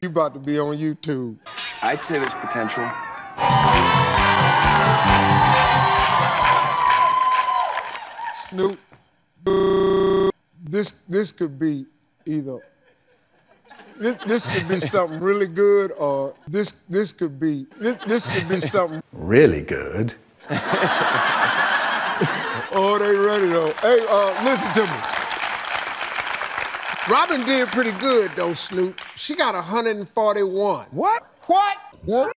You about to be on YouTube. I'd say there's potential. Snoop, this could be either. This could be something really good, or this could be something really good. Oh, they ready though. Hey, listen to me. Robin did pretty good though, Snoop. She got 141. What? What? What?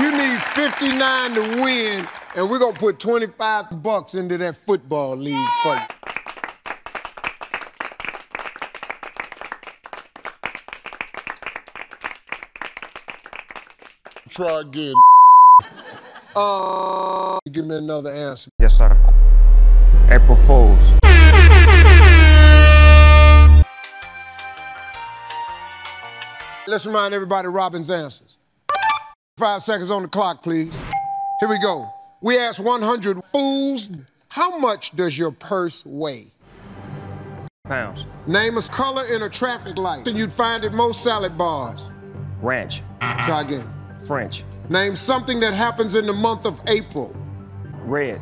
You need 59 to win, and we're gonna put 25 bucks into that football league for you. Try again. Give me another answer. Yes, sir. April Fools. Let's remind everybody Robin's answers. 5 seconds on the clock, please. Here we go. We asked 100 fools, how much does your purse weigh? Pounds. Name a color in a traffic light, and you'd find it most salad bars. Ranch. Try again. French. Name something that happens in the month of April. Red.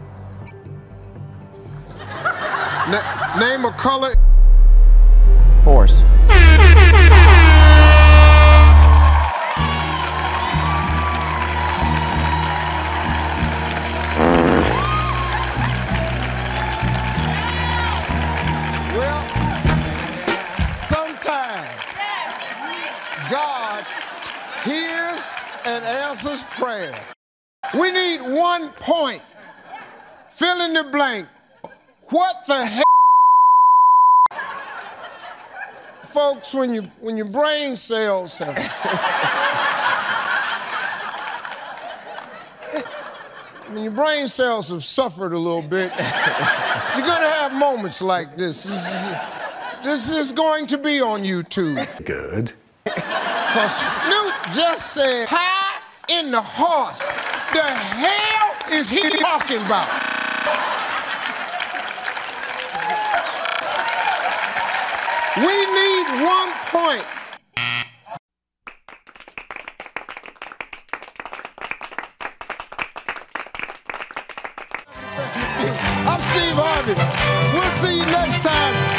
Name a color. Horse. Well, sometimes God hears and answers prayers. We need 1 point. Fill in the blank. What the hell? Folks, when your brain cells have when your brain cells have suffered a little bit, you're gonna have moments like this. This is going to be on YouTube. Good. 'Cause Snoop just said, high in the horse. The hell is he talking about? We need 1 point. I'm Steve Harvey. We'll see you next time.